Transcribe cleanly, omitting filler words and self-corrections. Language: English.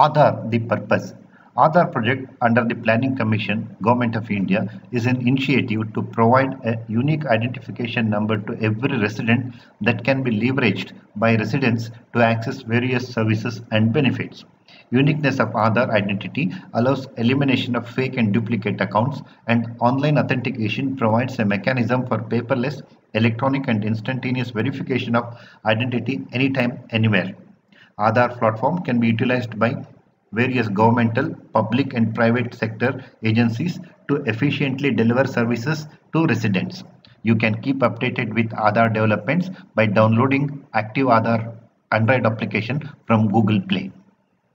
Aadhaar, the purpose. Aadhaar project under the Planning Commission, Government of India, is an initiative to provide a unique identification number to every resident that can be leveraged by residents to access various services and benefits. Uniqueness of Aadhaar identity allows elimination of fake and duplicate accounts, and online authentication provides a mechanism for paperless, electronic and instantaneous verification of identity anytime, anywhere. Aadhaar platform can be utilized by various governmental, public and private sector agencies to efficiently deliver services to residents. You can keep updated with Aadhaar developments by downloading Active Aadhaar Android application from Google Play.